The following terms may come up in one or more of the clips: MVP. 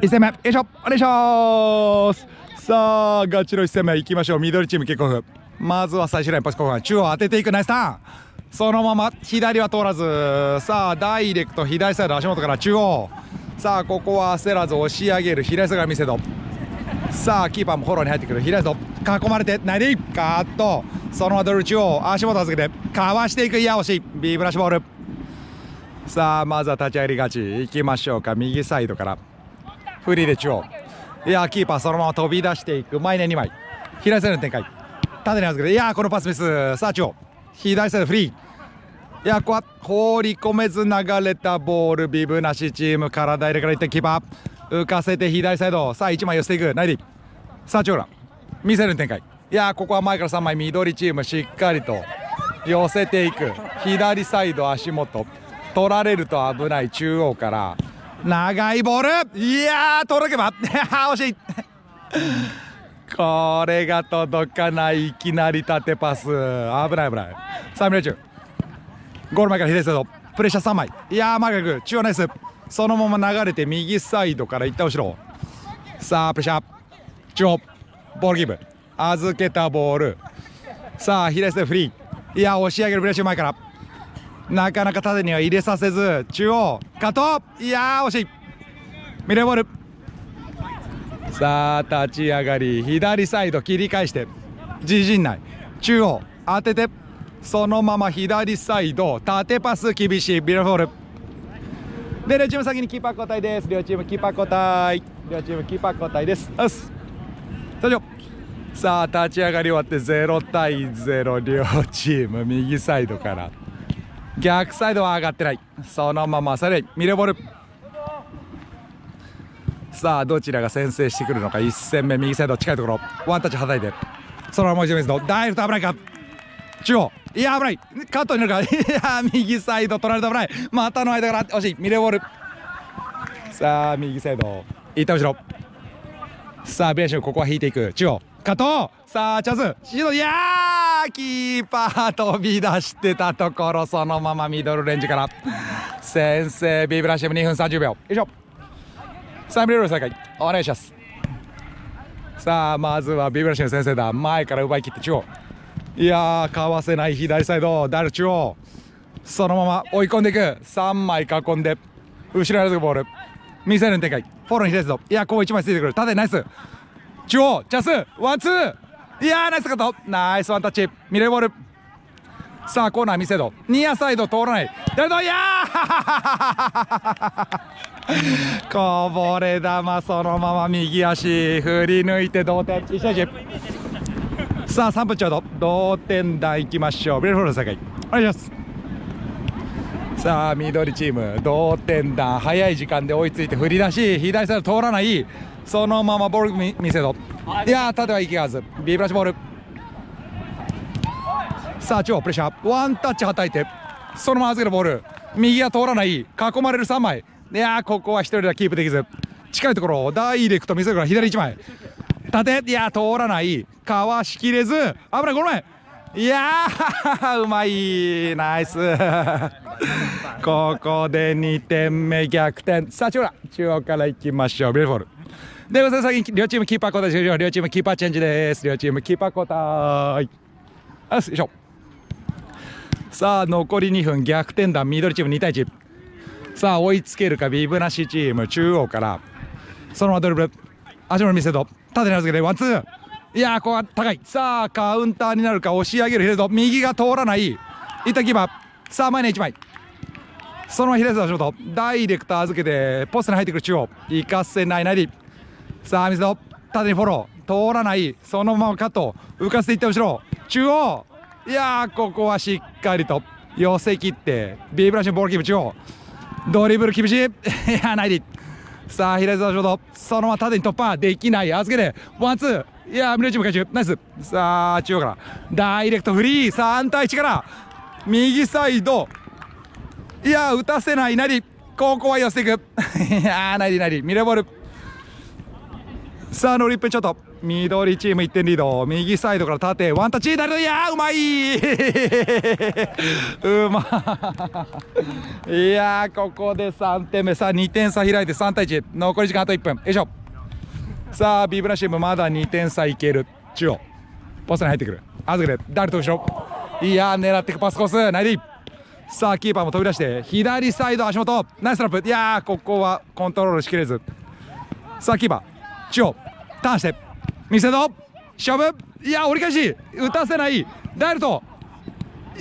1戦目、よいしょ、お願いします。さあガチの1戦目いきましょう。緑チームキックオフ、まずは最終ラインパス交換、中央当てていく、ナイスターン、そのまま左は通らず、さあダイレクト左サイド、足元から中央、さあここは焦らず押し上げる、左下がり見せど、さあキーパーもフォローに入ってくる、左サイド囲まれてないでいいカーッと、そのままドリブル中央、足元預けてかわしていく、いや惜しい、ビーブラシボール。さあまずは立ち上がり勝ちいきましょうか。右サイドからフリーで中央、いやキーパーそのまま飛び出していく、前に2枚左サイドの展開、縦に預けて、いやこのパスミス、さあ中央左サイドフリー、いやここは放り込めず流れたボール、ビブなしチーム体入れからいってキーパー浮かせて左サイド、さあ1枚寄せていく、ナイディ、さあ中央見せる展開、いやここは前から3枚緑チームしっかりと寄せていく、左サイド足元取られると危ない、中央から長いボール、いやー届けば惜しいこれが届かない、いきなり縦パス、危ない危ない。さあミレ中ゴール前から左サイドプレッシャー3枚、いやー前から行く中央ナイス、そのまま流れて右サイドからいった後ろ、さあプレッシャー中央ボールギブ、預けたボール、さあ左サイドフリー、いや押し上げるプレッシャー前からなかなか縦には入れさせず、中央加藤、いやー惜しい、ミレボール、さあ立ち上がり左サイド切り返して自陣内中央当てて、そのまま左サイド縦パス厳しい、ビレボールで両チーム先にキーパー交代です。両チームキーパー交代、両チームキーパー交代です。よし大丈夫。さあ立ち上がり終わって0対0、両チーム右サイドから逆サイドは上がってない、そのままサレイミレボール。さあどちらが先制してくるのか。1戦目右サイド近いところワンタッチはたいて、そのままもう一度水のダイレクト、危ないか中央、いや危ないカットになるか、いや右サイド取られた、危ない股の間から惜しい、ミレボール。さあ右サイドいった後ろ、さあベーシュここは引いていく、中央加藤、さあチャンスシュート、いやーキーパー飛び出してたところ、そのままミドルレンジから先制、ビブラシム2分30秒よいしょ。さあミレボール再開お願いします。さあまずはビブラシム先制だ、前から奪い切って中央、いやーかわせない左サイドダル中央、そのまま追い込んでいく、3枚囲んで後ろに預くボール、見せる展開フォローに左サイド、いやこう1枚ついてくる縦ナイス、中央チャンスワンツー、いやーナイスカット、ナイスワンタッチミレーボール。さあコーナー見せどニアサイド通らない誰だ、いやーこぼれ球そのまま右足振り抜いて同点1対1。さあ3分ちょうど同点台いきましょう。ビレーボール再開お願いします。さあ緑チーム同点弾、早い時間で追いついて振り出し左サイド通らない、そのままボール見せろ、いやー縦はいけはず、ビブラシボール。さあ中央プレッシャーワンタッチはたいて、そのまま預けるボール右は通らない、囲まれる3枚、いやーここは1人ではキープできず、近いところダイレクト見せるから左1枚、縦いやー通らない、かわしきれず危ない、この前いやーうまいナイスここで2点目逆転。さあ中央からいきましょう。ビレーボールでは先に両チームキーパー交代終了。両チームキーパーチェンジです。両チームキーパー交代よいしょ。さあ残り2分、逆転弾緑チーム2対1。さあ追いつけるかビブなしチーム、中央からそのままドリブル足元見せると縦に預けてワンツー、いやーここは高い、さあカウンターになるか、押し上げるヒレド右が通らない、いったキーパーさあ前に1枚、そのままヒレド足元ダイレクト預けてポストに入ってくる、中央行かせないなり、さあ水戸縦にフォロー通らない、そのままカット浮かせていって後ろ中央、いやーここはしっかりと寄せ切ってビーブラシのボールキープ、中央ドリブル厳しいいやーないで、さあ左手のショートそのまま縦に突破できない、預けてワンツー、いやーミレチーム回収ナイス。さあ中央からダイレクトフリー3対1から右サイド、いやー打たせないなり、ここは寄せていくいやーないでないでミレーボール。さあノリップちょっと緑チーム1点リード、右サイドから縦ワンタッチ、誰だ、いやーうまいーうまいやー、ここで3点目、さあ2点差開いて3対1、残り時間あと1分、よいしょ。さあビブラシウムまだ2点差いける、中央ポストに入ってくる、あずきで誰と後ろ、いやー狙っていくパスコースないでいい。さあキーパーも飛び出して左サイド足元ナイストラップ、いやーここはコントロールしきれず、さあキーパー中央ターンして見せど勝負、いやー折り返し打たせない、ダイルト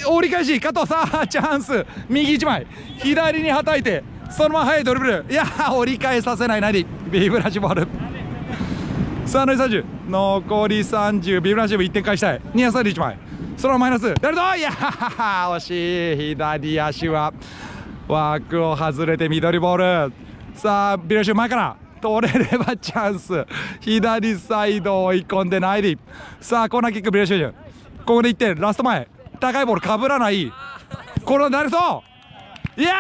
折り返し加藤、さあチャンス右1枚左にはたいてそのまま速いドリブル、いやー折り返させないなりビブラシボールさあ残り30、残り30ビブラシ部1点返したい、ニアサイド1枚そのマイナス、誰だ、いやー惜しい、左足は枠を外れて緑ボール、さあビブラシ部前から取れればチャンス、左サイド追い込んでないで、さあコーナーキックビブラシ部、ここで1点ラスト前高いボールかぶらない、これは誰と、いや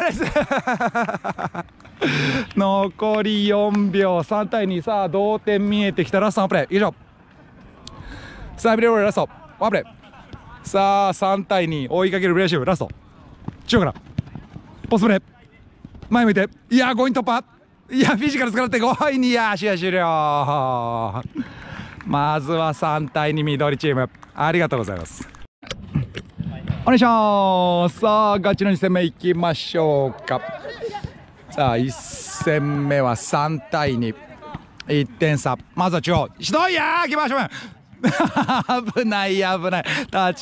ー残り4秒3対2、さあ同点見えてきたラストのプレー以上、さあビレオレラストワンプレー、さあ3対2追いかけるビレシブラスト中央からポストプレー前向いて、いやー強引突破、いやフィジカル使って強引に、いやー試合終了まずは3対2緑チームありがとうございます、お願いします。さあガチの2戦目いきましょうか。さあ1戦目は3対2、1点差、まずは中央ひどい、やー来ましょう危ない危ない、立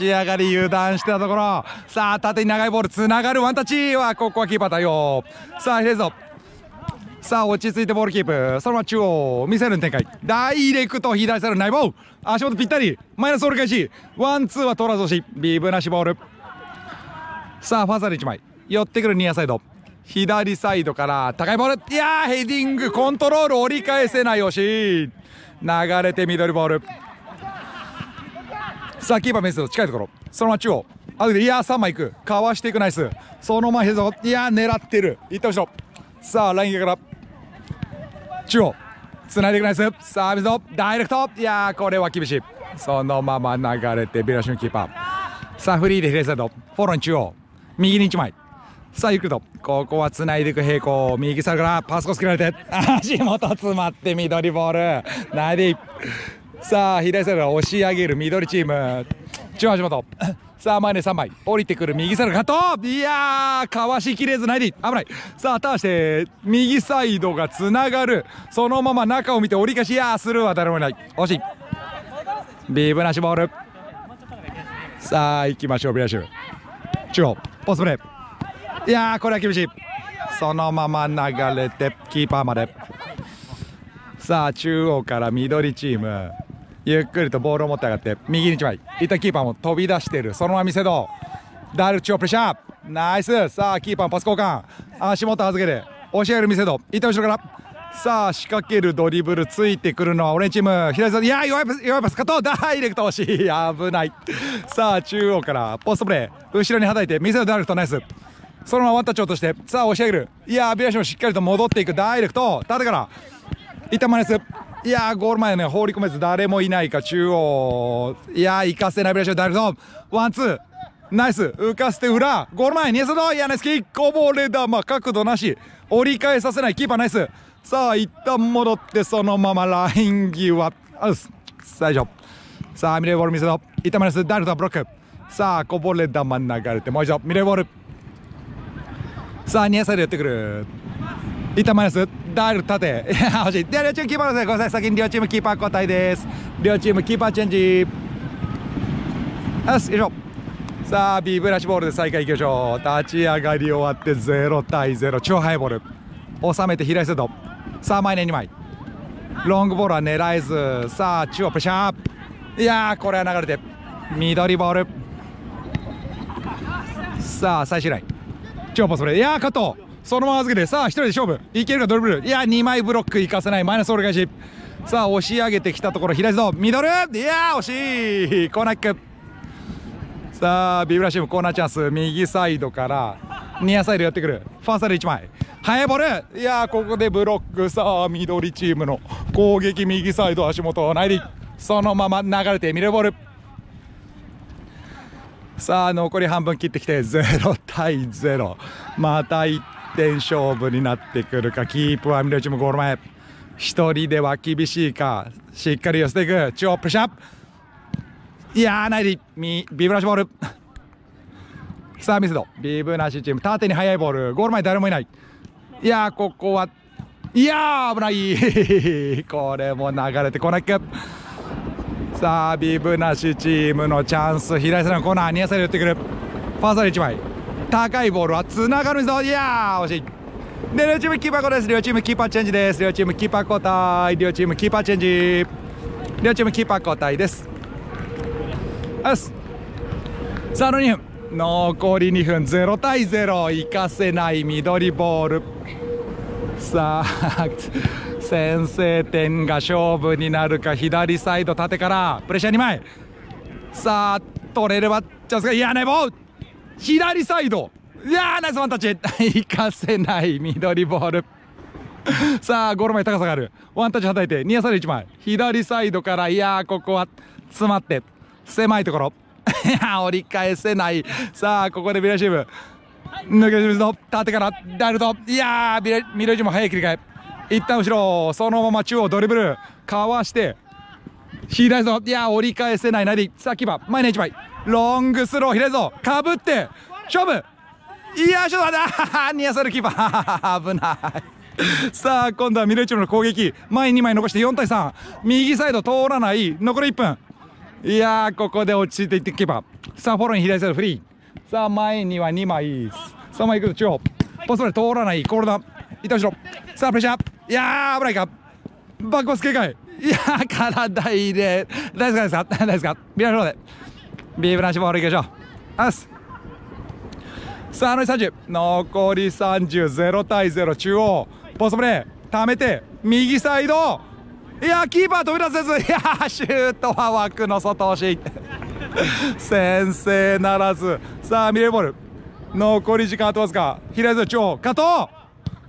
ち上がり油断してたところ、さあ縦に長いボールつながる、ワンタッチはここはキーパー対応、さあひれぞ、さあ落ち着いてボールキープ、そのまま中央ミサイルの展開、ダイレクト左サイド内ボール足元ぴったりマイナス折り返し、ワンツーは取らず押しビブなしボール、さあファーサイド1枚寄ってくるニアサイド左サイドから高いボール、いやーヘディングコントロール折り返せない、惜しい、流れて緑ボール、さあキーパーメスの近いところそのまま中央あとで、いやー3枚いくかわしていくナイス、そのままヘド、いやー狙ってるいった後ろ、さあライン際から中央つないでいくナイス、さあメスのダイレクト、いやーこれは厳しい、そのまま流れてビラシュのキーパー、さあフリーで左サイドフォローに中央右に1枚、さあゆっくりとここはつないでいく平行右サイドからパスコース切られて足元詰まって緑ボールナイディ、さあ左サイドから押し上げる緑チーム中央足元さあ前で3枚降りてくる右サイドカット、いやーかわしきれずナイディ危ない、さあターンして右サイドがつながるそのまま中を見て折り返し、いやースルーは誰もいない、惜しいビブなしボール、さあ行きましょうビラシュ中央ポストプレー、いやーこれは厳しい、そのまま流れてキーパーまで、さあ中央から緑チームゆっくりとボールを持って上がって右に1枚いったキーパーも飛び出してるそのまま見せどダルチをプレッシャーナイス、さあキーパーもパス交換足元預けて押し上げる見せどいった後ろからさあ仕掛けるドリブルついてくるのはオレンジチーム左サイド、いやー弱いパスカットダイレクト惜しい危ない、さあ中央からポストプレー後ろにはたいて見せどダイレクトナイス、そのままワンタッチ落としてさあ押し上げる、いやービラシもしっかりと戻っていくダイレクト縦から一旦マイナス、いやーゴール前ね放り込めず誰もいないか中央、いやー行かせないビラシもダイレクトワンツーナイス浮かせて裏ゴール前ニアサイド、いやナイスキックこぼれ球、角度なし折り返させないキーパーナイス、さあ一旦戻ってそのままライン際アウス最初、さあミレーボール見せろ一旦マイナスダイレクトブロック、さあこぼれ球流れてもう一度ミレーボール、さあニアサイドやってくる一旦マイナスダイル縦、いやー欲しい、では両チームキーパーのせいごめんなさい、先に両チームキーパー交代です、両チームキーパーチェンジよしよいしょ、さあビブラシボールで再開いきましょう、立ち上がり終わって0対0超ハイボール収めて左サイドさあ前に2枚ロングボールは狙えず、さあ中央プレッシャー、いやーこれは流れて緑ボール、さあ最終ライン中央パスプレー、いやー加藤そのまま預けてさあ1人で勝負いけるかドリブル、いやー2枚ブロックいかせないマイナス折り返し、さあ押し上げてきたところ左ぞミドル、いやー惜しいコーナーキック、さあビブラシウムコーナーチャンス右サイドからニアサイドやってくる。ファーサイド1枚速いボール。いやー、ここでブロック。さあ緑チームの攻撃、右サイド足元内裏、そのまま流れてミルボール。さあ残り半分切ってきて0対0、また1点勝負になってくるか。キープはミルチームゴール前、1人では厳しいか。しっかり寄せていく。中央プッシュアップ。いやー内裏ビブラシボール。さあミスド、ビブナシチーム縦に速いボール、ゴール前誰もいない。いやー、ここは、いやー危ない。これも流れてこないか。さあビブナシチームのチャンス、左サイドのコーナー、ニアサイド寄ってくる。ファーサイド1枚高いボールはつながるミスド。いやー惜しい。で両チームキーパー交代です。両チームキーパーチェンジです。両チームキーパー交代、両チームキーパーチェンジ、両チームキーパー交代です。よし、さあ2分、残り2分、0対0、生かせない緑ボール。さあ先制点が勝負になるか。左サイド縦からプレッシャー2枚、さあ取れればチャンスが。いやねボール左サイド、いやナイスワンタッチ。生かせない緑ボール。さあゴール前高さがある、ワンタッチはたいてニアサイド1枚、左サイドから、いやここは詰まって狭いところ。折り返せない。さあここでビレシーブ抜け出しの縦からダルト。いやーミレジも早い切り替え、一旦後ろ、そのまま中央ドリブルかわして左ぞ。いや折り返せないなり、さあキーパー前に1枚、ロングスロー左ぞかぶって勝負。いやちょっとだニアサルキーパー危ない。さあ今度はミレジの攻撃、前に2枚残して4対3、右サイド通らない、残り1分。いやーここで落ち着いていっていけば、さあフォローに左サイドフリー、さあ前には2枚、3枚いくと中央ポストで通らない、コールダウンいた後ろ、さあプレッシャー、いやー危ないか、バックパス警戒。いやー体入れ大好きですか、大好きですか。ビラフローでビーブランシボールいきましょう。あっす、さあ30、残り30、0対0、中央ポストプレー溜めて右サイド、いやーキーパー飛び出せず、いやーシュートは枠の外押し。先制ならず。さあミレーボール、残り時間あとわずか、左手中央加藤、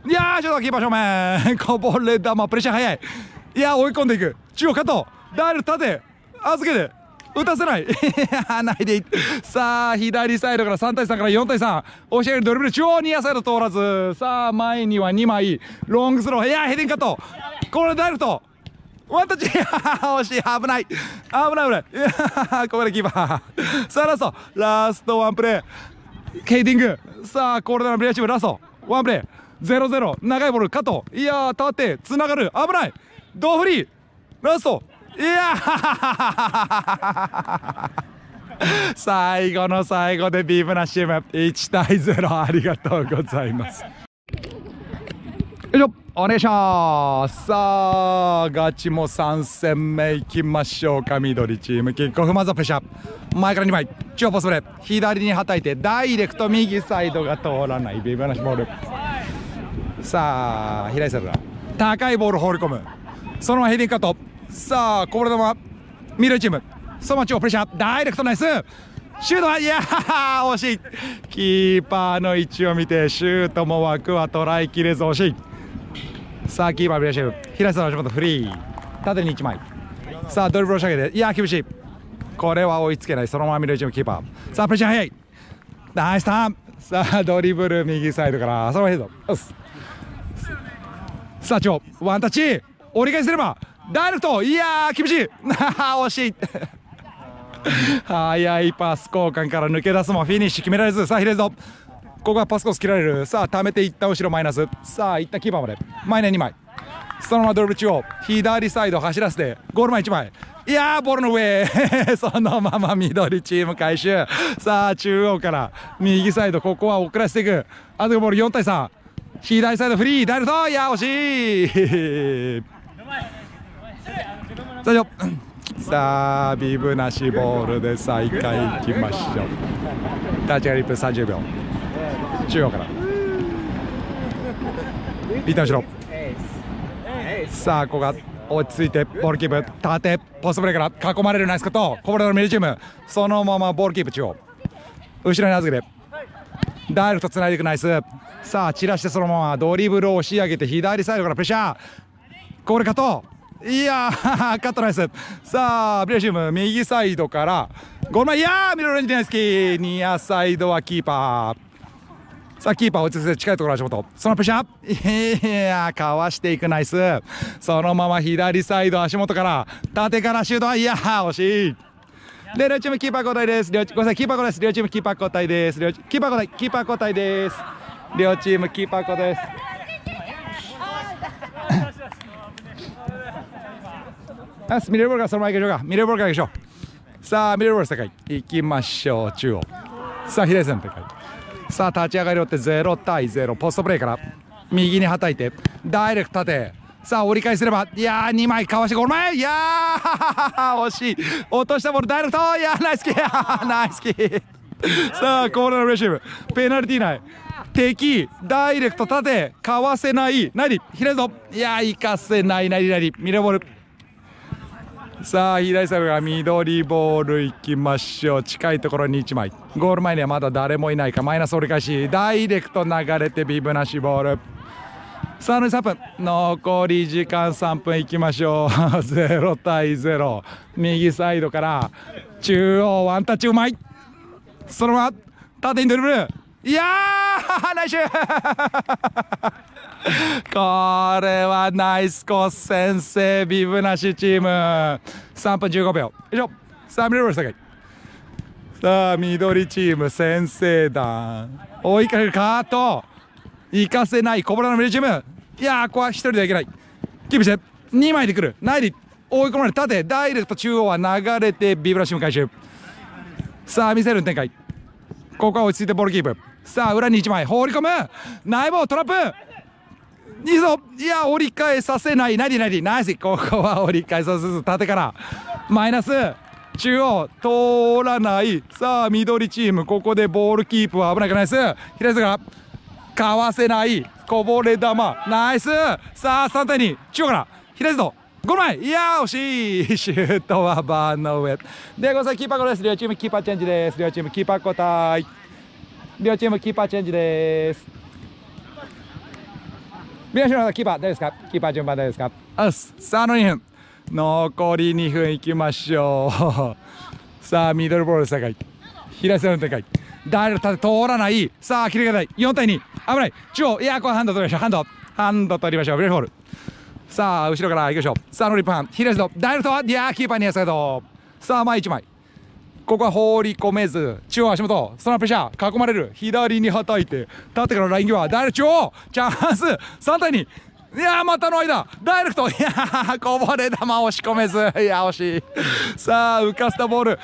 いやーちょっとキーパー正面こぼれ球、プレッシャー速い。いやー追い込んでいく、中央加藤ダイル縦預けて打たせない。いやーないでいい。さあ左サイドから3対3から4対3、押し上げるドリブル中央、ニアサイド通らず。さあ前には2枚、ロングスロー、いやーヘディングカット、これダイルとワンタッチ、惜しい、危ない危ない危ない。いやーここでキーパー、さあラストワンプレー、ケイティング、さあこれならビレッジブラストワンプレー0-0、長いボール加藤、いやー縦つながる、危ないドフリーラスト、いやー最後の最後でビーブなチーム1対0、ありがとうございます。よいしょ、お願いします。さあガチも3戦目いきましょうか。緑チームキックオフ、まずはプレッシャー前から2枚、中央ポストプレー左にはたいてダイレクト、右サイドが通らないビブナシボール。さあ左サイドだ高いボール放り込む、そのままヘディングカット、さあこぼれ球緑チームそのまま中央プレッシャーダイレクトナイスシュートは、いやー惜しい。キーパーの位置を見てシュートも枠は捉えきれず惜しい。さあキーパービレシーブ平瀬の足元フリー縦に1枚、さあドリブルを仕掛けて、いやー厳しい、これは追いつけない、そのままミレーチームキーパー、さあプレッシャー速いナイスターン、さあドリブル右サイドからそのままヘッド、さあ中央ワンタッチ折り返せればダイレクト、いやー厳しい惜しい速いパス交換から抜け出すもフィニッシュ決められず、さあヒレズドここはパスコース切られる、さあ溜めていった後ろマイナス、さあいったキーパーまで前に2枚、そのままドリブル中央左サイド走らせてゴール前1枚、いやーボールの上そのまま緑チーム回収、さあ中央から右サイドここは遅らせていく、あとボール4対3、左サイドフリーダイレクト、いや惜しい大丈夫。さあビブなしボールで再開いきましょう。立ち上がり1分30秒、中央から一旦後ろ、さあここが落ち着いてボールキープ縦ポストプレーから囲まれるナイスカット、こぼれのミリチームそのままボールキープ中央後ろに預けてダイレクトつないでいく、ナイス。さあ散らしてそのままドリブルを押し上げて左サイドからプレッシャー、これカット、いやーカットナイス。さあブレシウム右サイドからゴール前、いやーミロレンジネスキー、ニアサイドはキーパー。さあキーパー落ち着いて近いところ足元、そのプレッシャー、いやーかわしていく、ナイス。そのまま左サイド足元から縦からシュートは、いやー惜しい。で両チームキーパー交代です。ごめんなさい、キーパー交代です。両チームキーパー交代です。キーパー交代、キーパー交代です。両チームキーパー交代です。ミレルボールからそのまま行きましょうか。ミレルボールから行きましょう。さあミレルボール世界行きましょう。中央さあ左線展開、さあ立ち上がりを追って0対0、ポストプレーから右にはたいてダイレクト縦、さあ折り返すれば、いやー2枚かわしてゴール前、いやー惜しい、落としたボールダイレクト、いやーナイスキー、ナイスキー。さあコーナーのレシーブ、ペナルティー内、敵ダイレクト縦かわせない、何ひねぞ、いやー行かせない、何何ミレボール。さあ左サイドが緑ボールいきましょう。近いところに1枚、ゴール前にはまだ誰もいないか、マイナス折り返しダイレクト流れてビブなしボール。さあ3分、残り時間3分いきましょう。0対0、右サイドから中央ワンタッチうまい、そのまま縦にドリブル、いやーナイスシューこれはナイスコース、先制ビブなしチーム。3分15秒以上。さあミレルボール世界、さあ緑チーム先制弾、追いかけるカート行かせない、小倉のミレルチーム、いやーここは1人ではいけない、キープして2枚でくる、ないで追い込まれて縦ダイレクト中央は流れてビブなしチーム回収。さあ見せる展開、ここは落ち着いてボールキープ、さあ裏に1枚放り込む、内棒トラップいいぞ、いや折り返させない、なになにナイス、ここは折り返させず縦からマイナス中央通らない。さあ緑チームここでボールキープは危ないから、ナイス左からかわせない、こぼれ球ナイス。さあ3対2、中央から左と5枚、いや惜しい、シュートはバーの上でごめんなさい、キーパーゴールです。両チームキーパーチェンジです。両チームキーパー交代、両チームキーパーチェンジです。皆さんキーパー誰ですか、キーパー順番誰ですか。さあの2分、残り2分いきましょう。さあミドルボール世界、左サイドの展開誰だって通らない、さあ切り替えたい、4対2、危ない中央、いやこれハンド取りましょう、ハンド取りましょう、ブレイフォール。さあ後ろから行きましょう。さあノリパン左サイドダイレクト、いやキーパーにやすけど、さあ前1枚、ここは放り込めず中央足元、そのプレッシャー囲まれる、左にはたいて縦からライン際ダイレクト中央チャンス、3対2、いやーまたの間ダイレクト、いやーこぼれ球押し込めず、いや惜しい。さあ浮かせたボール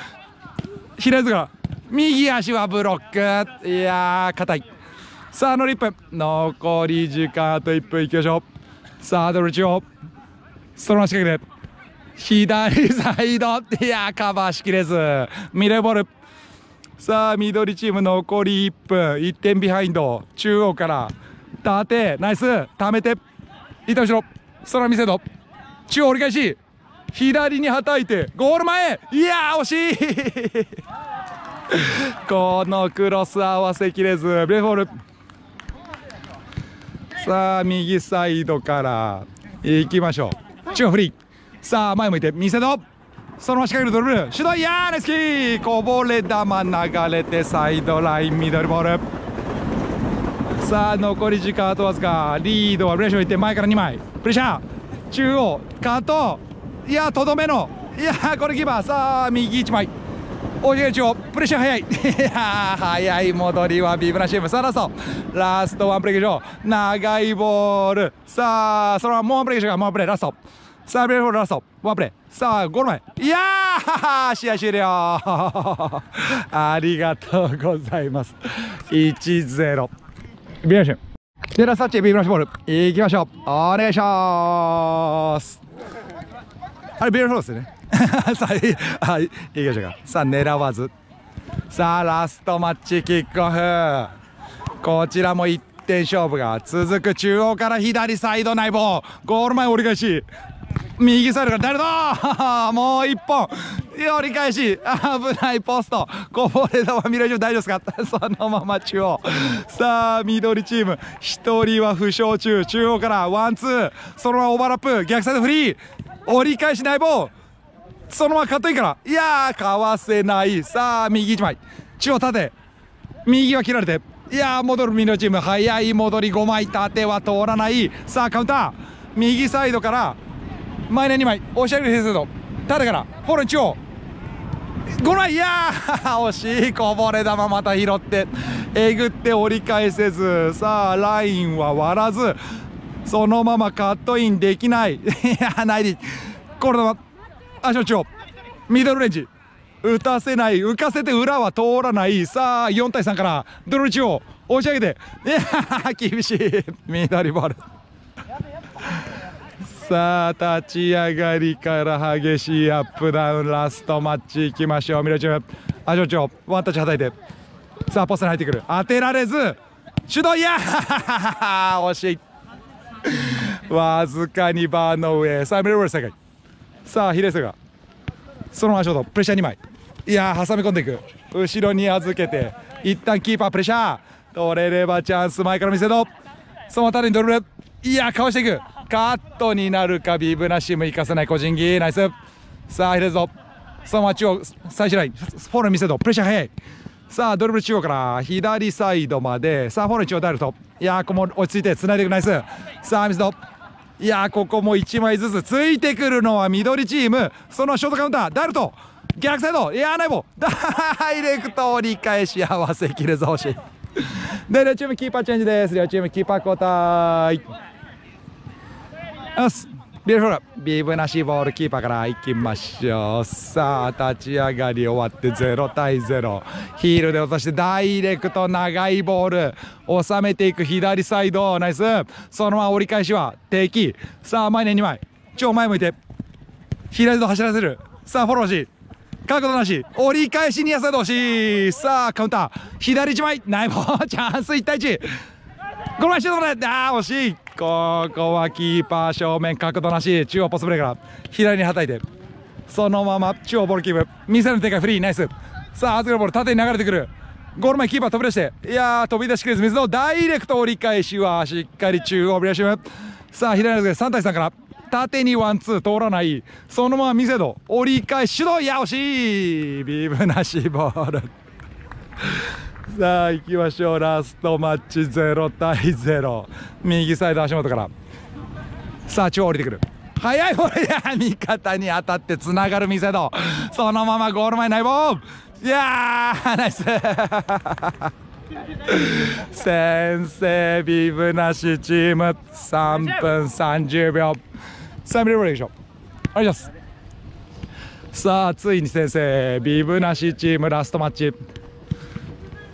平塚が右足はブロック、いやー硬い。さあ残り1分、残り時間あと1分いきましょう。さあドル中央その足掛けで左サイド、いやカバーしきれずミレーボール。さあ緑チーム残り1分、1点ビハインド、中央から縦ナイス溜めていた後ろ、その見せど中央折り返し左にはたいてゴール前、いや惜しいこのクロス合わせきれずミレーボール。さあ右サイドからいきましょう、中央フリー、さあ前向いて見せろ、そのまま仕掛けるドリブルシュート、いやーレスキー、こぼれ球流れてサイドラインミドルボール。さあ残り時間あとわずか、リードはブレーションいって前から2枚プレッシャー中央カット、いやとどめの、いやーこれキーパー、さあ右1枚おいで中央プレッシャー速い、いやー速い戻りはビブなしチーム。さあラストワンプレー以上、長いボール、さあそのままもうワンプレー以上がもうワンプレーラスト。さあブレイフォールラストワンプレー、さあゴール前、いやー試合終了ありがとうございます。 1-0 ビブラシでラストタッチビブラシボールいきましょう、お願いします。あれビブラシボールですよねさあはい、いきましょうか。さあ狙わず、さあラストマッチキックオフ、こちらも1点勝負が続く。中央から左サイド内棒ゴール前折り返し右サイドから誰だもう1本、折り返し、危ない、ポストこぼれ球、未来中大丈夫ですか？そのまま中央。さあ緑チーム1人は負傷中、中央からワンツー、そのままオーバーラップ、逆サイドフリー、折り返し内棒、そのままカットインから、いやーかわせない。さあ右1枚、中央縦、右は切られて、いやー戻る緑チーム、早い戻り5枚、縦は通らない。さあカウンター、右サイドからマイナー2枚、押し上げる平成度、縦からフォロー中央5枚、いやー惜しい、こぼれ球また拾ってえぐって折り返せず、さあラインは割らず、そのままカットインできない。いやーないで、これ球足の中央、ミドルレンジ打たせない、浮かせて裏は通らない。さあ4対3からドル中央押し上げて、いやー厳しい、緑ボール。さあ立ち上がりから激しいアップダウン、ラストマッチいきましょう。ミラチームアジョチョワンタッチはたいて、さあポストに入ってくる、当てられずシュート、いや惜しい、わずかにバーの上。さあミラボール再開、さあヒレスがそのままショート、プレッシャー2枚、いやー挟み込んでいく、後ろに預けて一旦キーパープレッシャー取れればチャンス、前から見せろ、その辺りにドリブル、いやーかわしていく、カットになるか、ビブナッシム生かせない、個人技ナイス。さあヒレスぞ、そのまま中央最終ライン、フォール見せろ、プレッシャー早い。さあドリブル中央から左サイドまで、さあフォール中央ダイレクト、いやーここも落ち着いて繋いでいく、ナイス。さあ見せろ、いやーここも1枚ずつついてくるのは緑チーム、そのショートカウンターダイルト、逆サイド、いやーないもん、ダイレクト折り返し合わせきれず欲しい。で両チームキーパーチェンジです。両チームキーパー交代、よしビルフォール、ビブなしボールキーパーからいきましょう。さあ立ち上がり終わって0対0、ヒールで落としてダイレクト長いボール収めていく、左サイドナイス、そのまま折り返しは敵。さあ前に2枚、超前向いて左と走らせる、さあフォローし角度なし、折り返しニアサイドし、さあカウンター左1枚内ボール、チャンス1対1、この前シュートまで、あー惜しい、ここはキーパー正面角度なし、中央ポストプレーから左にはたいて、そのまま中央ボールキープ、ミサイルの展開フリーナイス。さあ預けるボール縦に流れてくる、ゴール前キーパー飛び出して、いやー飛び出しきれず水のダイレクト、折り返しはしっかり中央ブレーシム。さあ左の3対3から縦にワンツー通らない、そのままミセド折り返しシュート、いや惜しい、ビブなしボール。さあ行きましょう、ラストマッチ0対0、右サイド足元から、さあ中央降りてくる、速いボール、いや味方に当たってつながるミセド、そのままゴール前内ボール、いやーナイス。先制ビブなしチーム、3分30秒、さあミレブレーションお願いします。さあついに先制ビブなしチーム、ラストマッチ。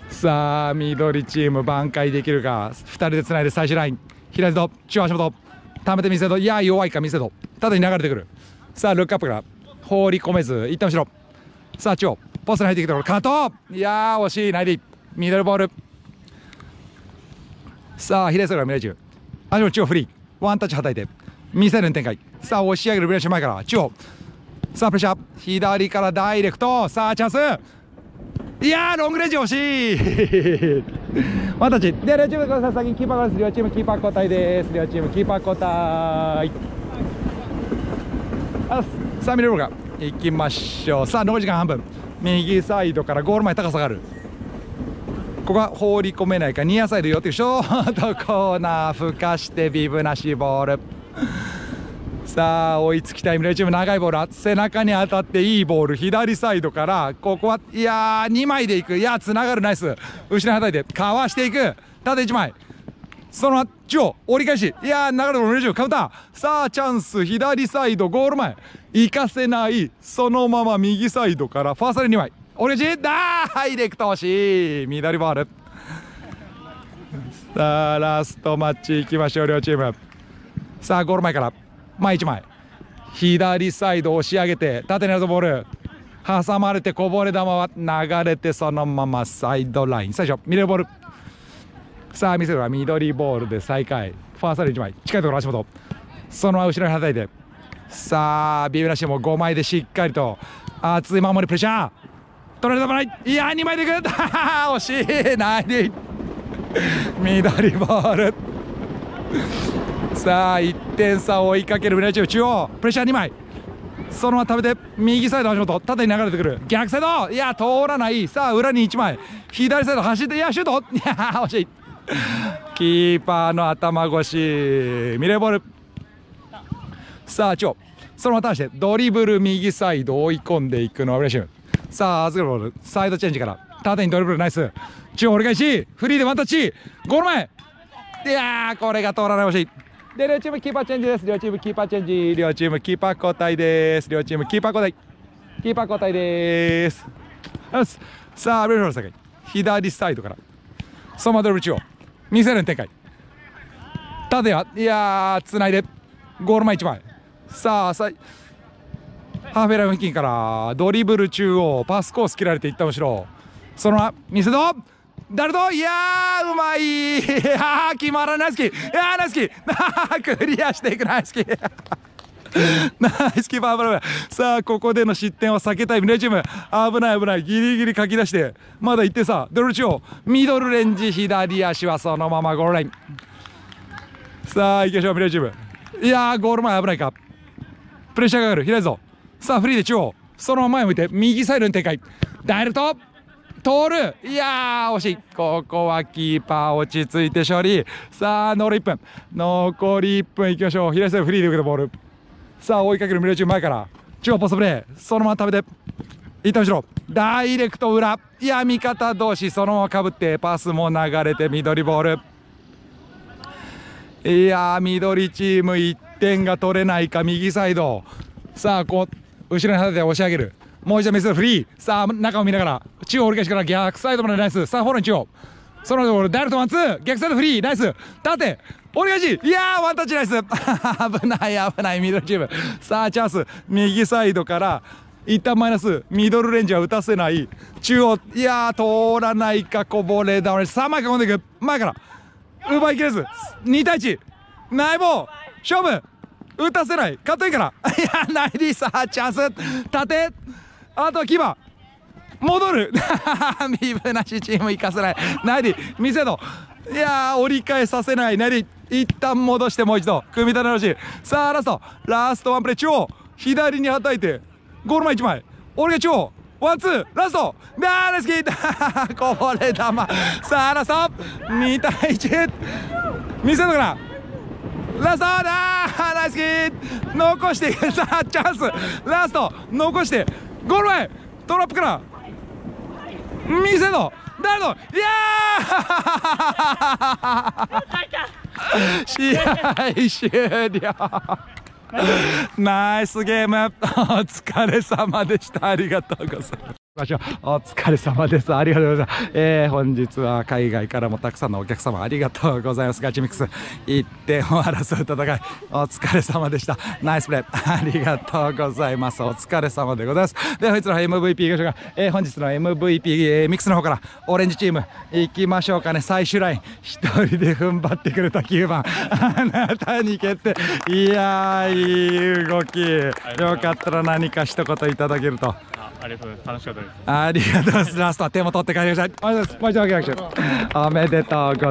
さあ緑チーム挽回できるか、2人でつないで最終ライン、左手と中央足元溜めて見せと、いや弱いか見せと、縦に流れてくる、さあルックアップから放り込めず一旦後ろ、さあ中央ポストに入ってきたところカット、いや惜しい、ないでミドルボール。さあ左手からミレーチュー足元中央フリー、ワンタッチはたいて見せる展開、さあ押し上げるミレーチュー前から中央、さあプレッシャー左からダイレクト、さあチャンス、いやーロングレンジ欲しい。ワンタッチで両チームが先にキーパーです。両チームキーパー交代です。両チームキーパー交代、さあミレボールがいきましょう。さあ残り時間半分、右サイドからゴール前高さがある、ここは放り込めないか、ニアサイド寄ってショートコーナーふかしてビブなしボール。さあ追いつきたいミレーチーム、長いボール背中に当たっていいボール、左サイドからここはいやー2枚でいく、いやーつながるナイス、後ろにはたいてかわしていく、縦1枚その中央折り返し、いやー流れのミレーチームカウンター、さあチャンス左サイドゴール前行かせない、そのまま右サイドからファーストレン2枚折り返しダイレクト欲しい、緑ボール。さあラストマッチいきましょう、両チーム。さあゴール前から前1枚、左サイド押し上げて縦にあるボール挟まれて、こぼれ球は流れてそのままサイドライン最初ミレーボール。さあ見せるは緑ボールで再開、ファーサイド1枚近いところ足元そのまま後ろにはたいて、さあビブラシも5枚でしっかりと熱い守るプレッシャー取られたくない。いやー2枚でいく惜しいないで緑ボールさあ1点差を追いかける村井チーム中央プレッシャー2枚そのまま食べて右サイド橋本縦に流れてくる逆サイドいや通らないさあ裏に1枚左サイド走っていやシュートいや惜しいキーパーの頭越しミレーボールさあ中央そのまま倒してドリブル右サイド追い込んでいくのは村井チームさあ預けるボールサイドチェンジから縦にドリブルナイス中央折り返しフリーでワンタッチゴール前いやーこれが通らない惜しいで両チームキーパーチェンジです。両チームキーパーチェンジ。両チームキーパー交代です。両チームキーパー交代。キーパー交代です。さあ、ブレードの境。左サイドから。そのままドリブル中央。見せる展開。縦は、いやー、つないで。ゴール前1枚。さあ、ハーフェライン付近からドリブル中央。パスコース切られていった後ろ。そのまま、見せど。誰といやーうまいーいやー決まらない好きいやーナイスキークリアしていくナイスキーナイスキーパーブラブラさあここでの失点を避けたいミレーチーム危ない危ないギリギリかき出してまだ1点差ドルチオミドルレンジ左足はそのままゴールラインさあ行きましょうミレーチームいやーゴール前危ないかプレッシャーがかかる開いぞさあフリーで中央そのまま前向いて右サイドに展開ダイレクト通るいやー惜しいここはキーパー落ち着いて処理さあ残り1分いきましょう左サイドフリーで受けたボールさあ追いかけるミレーチーム前から中央ポストプレーそのまま食べていった後ろダイレクト裏いや味方同士そのままかぶってパスも流れて緑ボールいやー緑チーム1点が取れないか右サイドさあこう後ろに立てて押し上げるもう一度見せるフリーさあ中を見ながら中央折り返しから逆サイドまでナイスさあフォローに中央そのところダイレクトワンツー逆サイドフリーナイス縦折り返しいやーワンタッチナイス危ない危ないミドルチームさあチャンス右サイドから一旦マイナスミドルレンジは打たせない中央いやー通らないかこぼれださあ前から込んでいく前から奪いきれず2対1内棒勝負打たせないカットインからいやーないでさあチャンス縦あとは牙戻る身分なしチーム生かせないナイディ見せろいやー折り返させないナイディ一旦戻してもう一度組み立て直しさあラストワンプレー中央左にはたいてゴール前1枚俺が中央ワンツーラストダーナイスキーこぼれ球さあラスト2対1見せろからラストナイスキー残してさあチャンスラスト残してゴール前トラップから見せろ誰のいやー試合終了ナイスゲームお疲れ様でしたありがとうございますお疲れ様です。ありがとうございます。本日は海外からもたくさんのお客様ありがとうございます。ガチミックス1点を争う戦い、お疲れ様でした。ナイスプレー、ありがとうございます。お疲れ様でございます。では、本日の MVP ご紹介、本日の MVP、ミックスの方からオレンジチーム行きましょうかね。最終ライン、一人で踏ん張ってくれた9番、あなたに決定。いやー、いい動き。よかったら何か一言いただけると。ありがとうございます。楽しかったです。ありがとうございます。ラストは手も取って帰りました。おめでとうございます。